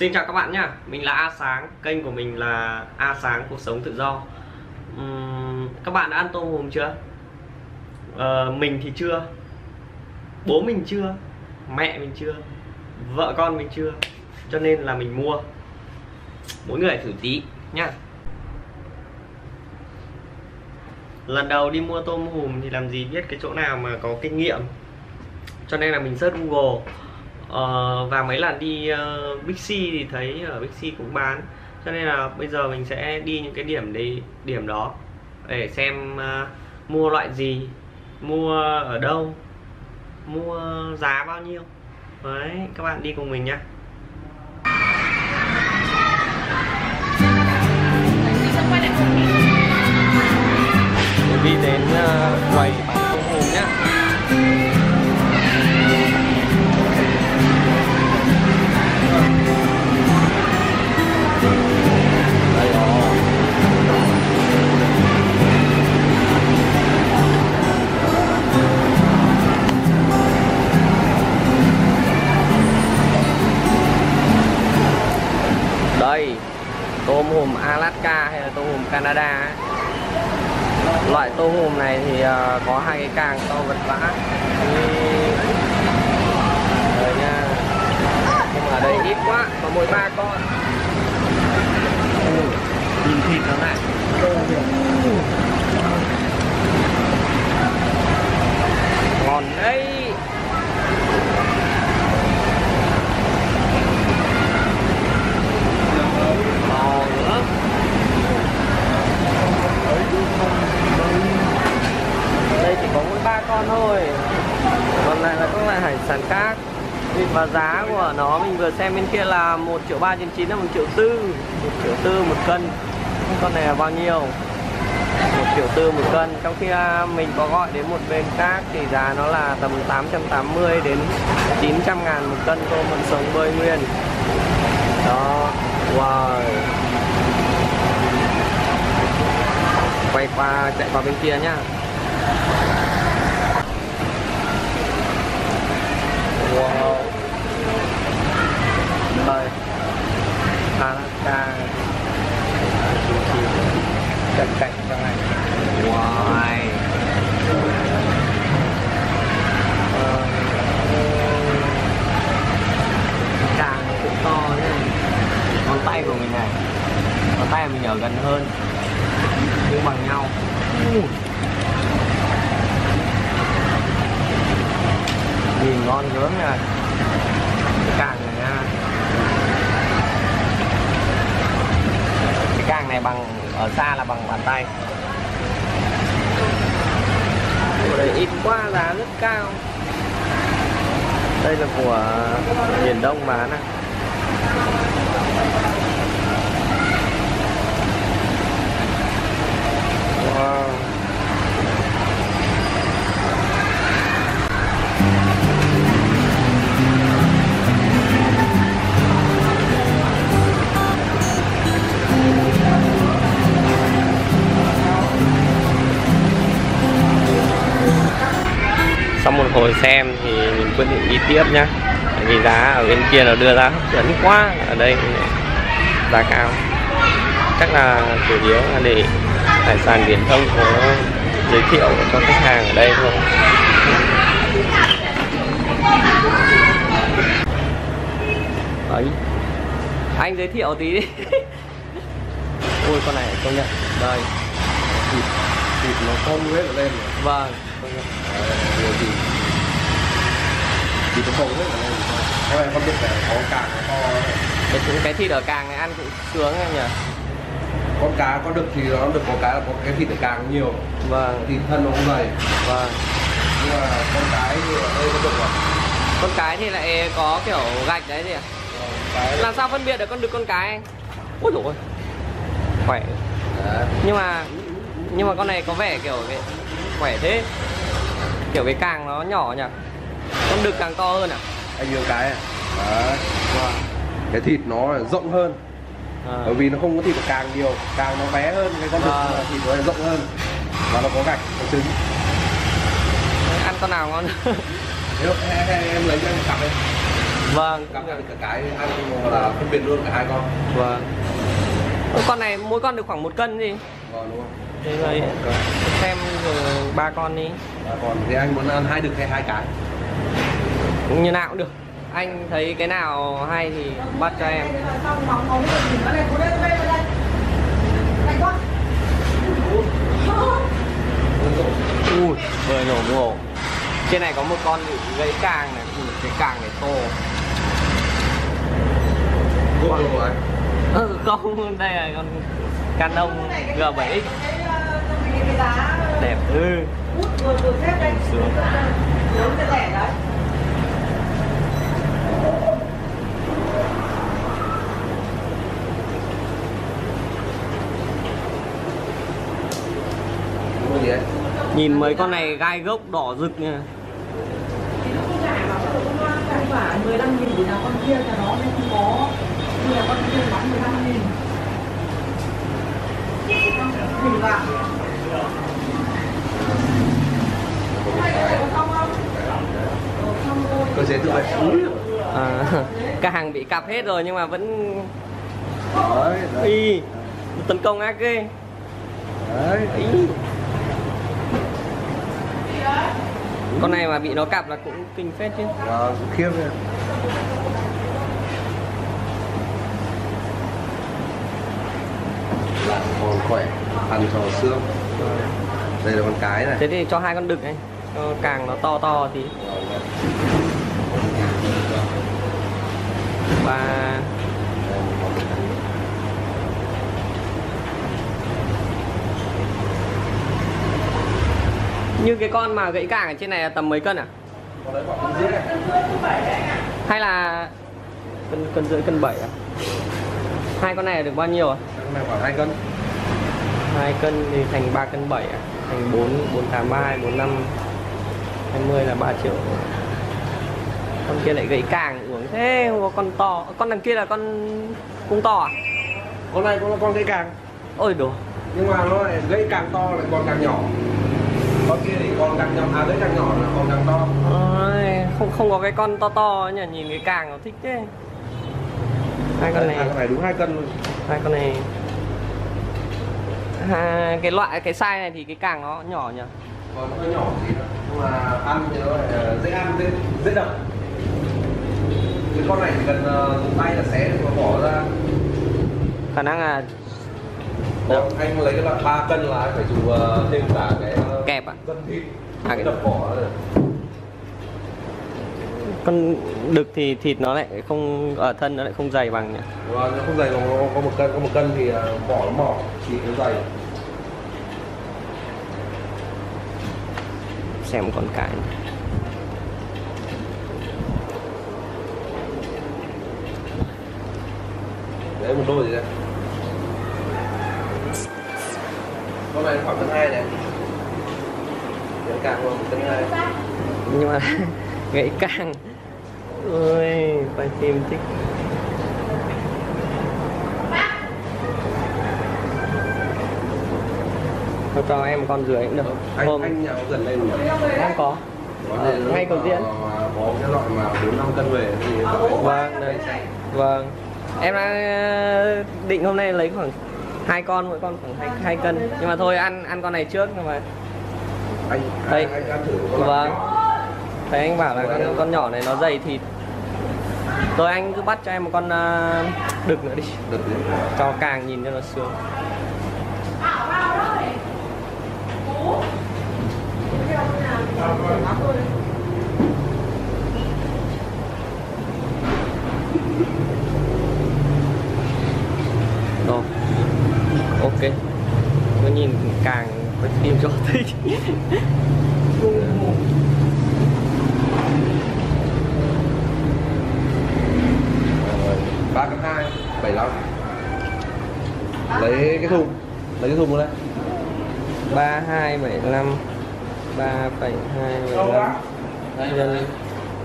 Xin chào các bạn nhá, mình là A Sáng, kênh của mình là A Sáng Cuộc Sống Tự Do. Các bạn đã ăn tôm hùm chưa? Mình thì chưa, bố mình chưa, mẹ mình chưa, vợ con mình chưa, cho nên là mình mua. Mỗi người thử tí nhá. Lần đầu đi mua tôm hùm thì làm gì biết cái chỗ nào mà có kinh nghiệm, cho nên là mình search Google. Và mấy lần đi Big C thì thấy ở Big C cũng bán, cho nên là bây giờ mình sẽ đi những cái điểm đó để xem mua loại gì, mua ở đâu, mua giá bao nhiêu. Đấy, các bạn đi cùng mình nhé. Mình đi đến quầy bán tôm hùm nhá. Đây, tôm hùm Alaska hay là tôm hùm Canada ấy. Loại tôm hùm này thì có hai cái càng to vật vã. Đấy nha. Nhưng mà ở đây ít quá, có mỗi 3 con. Nhìn thịt nó này. Ngon đấy. Đây chỉ có mỗi 3 con thôi, còn lại là các loại hải sản khác. Và giá của nó mình vừa xem bên kia là 1.399.000 là 1.400.000, 1.400.000 một cân. Con này là bao nhiêu? 1.400.000 một cân. Trong khi mình có gọi đến một bên khác thì giá nó là tầm 880 đến 900.000 một cân tôm vẫn sống bơi nguyên. Đó, wow. Quay qua, chạy qua bên kia nhá. Wow. Đây. Alaska. Cạnh cạnh trong này. Wow. Càng cũng to nhá. Ngón tay của mình này. Ngón tay mình ở gần hơn. Cũng bằng nhau. Nhìn ngon nướng này, cái càng này nha, cái càng này bằng ở xa là bằng bàn tay. Ở đây ít quá, giá rất cao. Đây là của Biển Đông bán này. Wow. Sau một hồi xem thì mình quyết định đi tiếp nhá, vì giá ở bên kia nó đưa ra hấp dẫn quá, ở đây giá cao. Chắc là chủ yếu là để hải sản Biển Đông có giới thiệu cho khách hàng ở đây thôi. Đấy, anh giới thiệu tí đi. Ôi con này công nhận, đây thịt nó không hết ở lên. Vâng. Thì nó không hết ở lên. Cái này không biết là có càng nó to. Cái thịt ở càng này ăn cũng sướng em nhỉ. Con cá có được thì nó được, có cái là có cái thịt ở càng nhiều. Vâng. Thịt thân nó cũng dày. Vâng. Nhưng mà con cái thì ở đây có được rồi. Con cái thì lại có kiểu gạch đấy gì ạ? Làm sao phân biệt được con đực con cái anh? Úi dồi ôi. Khỏe. Đấy. Nhưng mà con này có vẻ kiểu cái... khỏe thế. Kiểu cái càng nó nhỏ nhỉ. Con đực càng to hơn à? Anh yêu cái à? Đấy. Wow. Cái thịt nó rộng hơn. À. Bởi vì nó không có thịt càng nhiều, càng nó bé hơn, cái con đực à. Thịt nó rộng hơn. Và nó có gạch, có trứng. Ăn con nào ngon? Em lấy cho em cặp đi. Vâng. Cảm nhận được cái hai con là phân biệt luôn cả hai con. Vâng. Con này mỗi con được khoảng 1 cân gì? Vâng đúng không? Thế rồi xem rồi 3 con đi. 3 con. Thế anh muốn ăn 2 đực hay 2 cái? Như nào cũng được. Anh thấy cái nào hay thì bắt cho em. Ui, bơi nổ ngổ. Trên này có một con gãy càng này, cái càng này to. Google của anh. Ừ, con đây là con Canon G7x. Đẹp ư. Sướng. Nhìn mấy con này gai gốc đỏ rực nha. Cơ chế tự vệ. Cả hàng bị cạp hết rồi nhưng mà vẫn y tấn công ác ghê. Đấy. Con này mà bị nó cạp là cũng kinh phết chứ. Đó, cũng khiếp nha. Là con khỏe, ăn trò xương. Đây là con cái này. Thế thì cho 2 con đực anh, cho càng nó to to thì 3. Như cái con mà gãy càng ở trên này là tầm mấy cân à? Hay là cân rưỡi cân 7 à? 2 con này là được bao nhiêu à? Con này khoảng 2 cân. 2 cân thì thành 3 cân 7 à? Thành 4, 4, 8, 3, 4, 5, 20 là 3 triệu. Con kia lại gãy càng uống thế, không có con to. Con đằng kia là con cũng to à? Con này cũng là con gãy càng. Ôi đùa. Nhưng mà nó lại gãy càng to lại còn càng nhỏ. Con kia thì con càng nhỏ, à đấy càng nhỏ là con càng to. Ôi, không có cái con to to nhỉ, nhìn cái càng nó thích thế. 2 con này đúng 2 cân luôn. 2 con này. Cái loại cái size này thì cái càng nó nhỏ nhỉ. Còn nó nhỏ gì đó. Nhưng mà ăn thì nó lại dễ ăn, dễ đập. Cái con này chỉ cần dùng tay là xé được và bỏ ra. Khả năng là anh lấy cái loại 3 cân là anh phải dùng thêm cả cái kẹp ạ. Cân thịt. À, cái đập bỏ rồi. Con đực thì thịt nó lại không ở thân, nó lại không dày bằng nhỉ. Vâng, nó không dày bằng, có 1 cân, có 1 cân thì bỏ nó mỏ, chỉ nó dày. Xem con cái này. Đấy 1 đôi gì đây? Con này khoảng cân 2 này. Gãy càng luôn, cân 2. Nhưng mà gãy càng. Ôi, quay phim thích. Nó cho em con rưỡi cũng được. Anh nhà có gần đây không? Không có. Ngay Cầu Diễn. Có cái loại mà 4-5 cân về thì vâng, đây. Vâng. Em đã định hôm nay lấy khoảng 2 con, mỗi con khoảng 2 cân. Nhưng mà thôi ăn con này trước mà. Anh ăn thử con. Vâng. Thấy anh bảo là con nhỏ này nó dày thịt. Rồi anh cứ bắt cho em một con đực nữa đi. Đực đi. Cho càng nhìn cho nó sướng. Rồi. Ok. Cứ nhìn càng quay phim cho thích. Lấy cái thùng, luôn đấy. 3275 3,275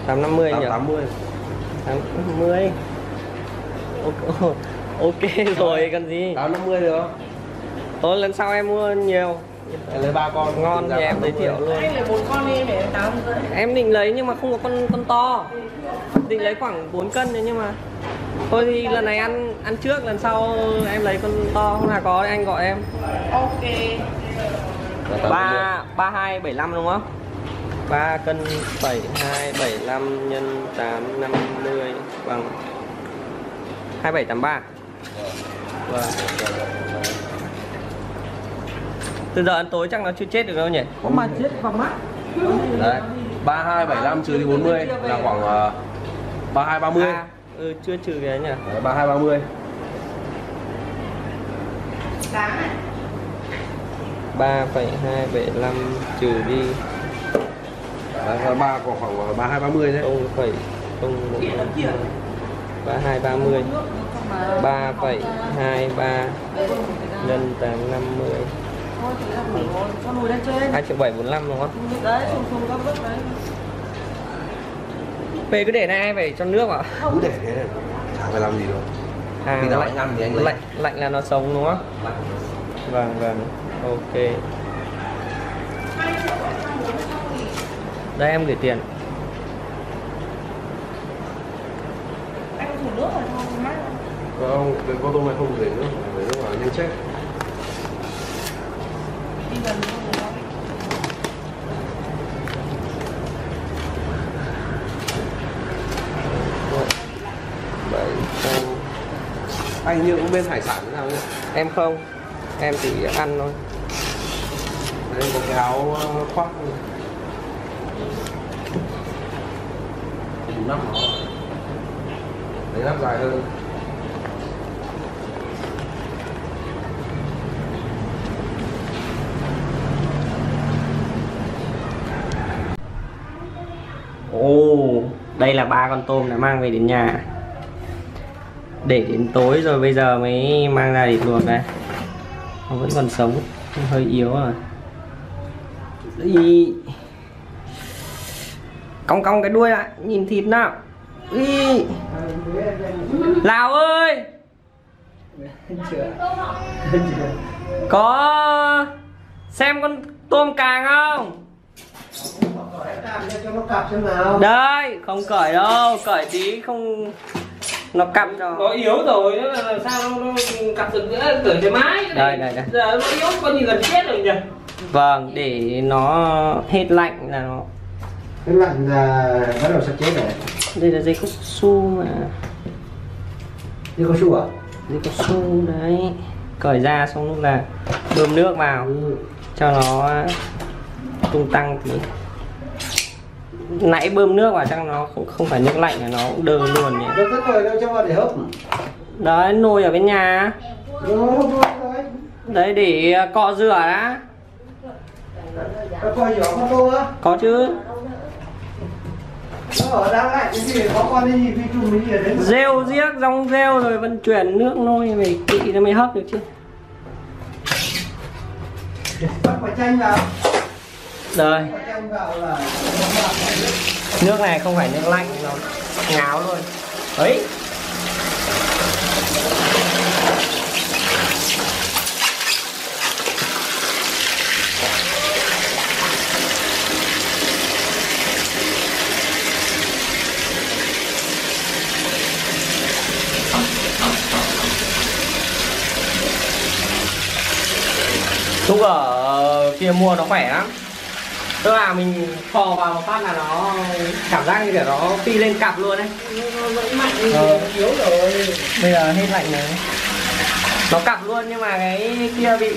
850 nhỉ? 850. Ok rồi, cần gì? 850 được không? Thôi lần sau em mua nhiều. Em lấy 3 con ngon thì em giới thiệu luôn. Anh lấy 4 con đi để 850. Em định lấy nhưng mà không có con to. định lấy khoảng 4 cân đấy, nhưng mà thôi thì lần này ăn trước, lần sau em lấy con to, không là có anh gọi em. Ok. 3275 đúng không? 3 cân 7275 nhân 850 bằng 2783. Vâng. Từ giờ ăn tối chắc nó chưa chết được đâu nhỉ? Có mà chết vào mắt. Đấy. 3275 trừ đi 40 là khoảng 3230. À, ừ, chưa trừ cái nhỉ? 3230. 3,275 trừ đi 3 còn khoảng 3230 đấy. 3230. 3,23 nhân 850. 2,745 đúng không? Đấy, xuống các bước đấy. Về cứ để này anh phải cho nước ạ? Cứ để thế này, chẳng phải làm gì đâu. À, khi nó lạnh ăn thì anh lấy. Lạnh là nó sống đúng không? Lạnh. Vâng, vâng, ok. Đây em gửi tiền. Anh có thử nước rồi không? Mát không? Không, cái cô tôm này không gửi nước, gửi nước vào nhanh check. Anh như cũng bên hải sản thế nào nhỉ? Em không, em chỉ ăn thôi. Đây có cái áo khoác. Đúng lắm nó. Đấy lắm dài hơn. Ồ, đây là 3 con tôm đã mang về đến nhà. Để đến tối rồi bây giờ mới mang ra để luộc đây. Nó vẫn còn sống, hơi yếu rồi. Ý... cong cái đuôi lại, nhìn thịt nào. Ý... Lào ơi. Có xem con tôm càng không? Đây, không cởi đâu, cởi tí không nó cặp cho. Nó yếu rồi, nó làm sao nó cặp được nữa, cởi cho mãi. Đây. Giờ nó yếu con gì gần chết rồi nhỉ? Vâng, để nó hết lạnh là nó. Hết lạnh là bắt đầu sẽ chết rồi. Đây là dây cao su mà. Dây cao su à? Dây cao su đấy. Cởi ra xong lúc là bơm nước vào cho nó tung tăng tí. Nãy bơm nước vào chắc nó không phải nước lạnh, nó cũng đơ luôn nhỉ. Được cái nồi đâu cho vào để hấp. Đấy, nồi ở bên nhà. Đấy, để cọ rửa đã. Có chứ. Rêu riếc, rong rêu rồi vận chuyển nước nôi về kỵ nó mới hấp được chứ. Rồi. Nước này không phải nước lạnh, nó ngáo luôn. Ấy. Lúc ở kia mua nó khỏe lắm. Tức là mình phò vào một phát là nó cảm giác như kiểu nó phi lên cặp luôn đấy. Nó vẫn mạnh, yếu rồi. Bây giờ hết lạnh rồi. Nó cặp luôn nhưng mà cái kia bị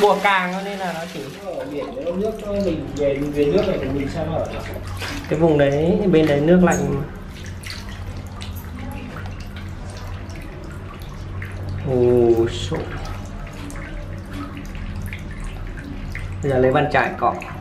buộc càng nên là nó chỉ ở biển đấy, nước mình về nước này mình sao ở cái vùng đấy, bên đấy nước lạnh mà. Ồ, sổ. Bây giờ lấy bàn chải cọ.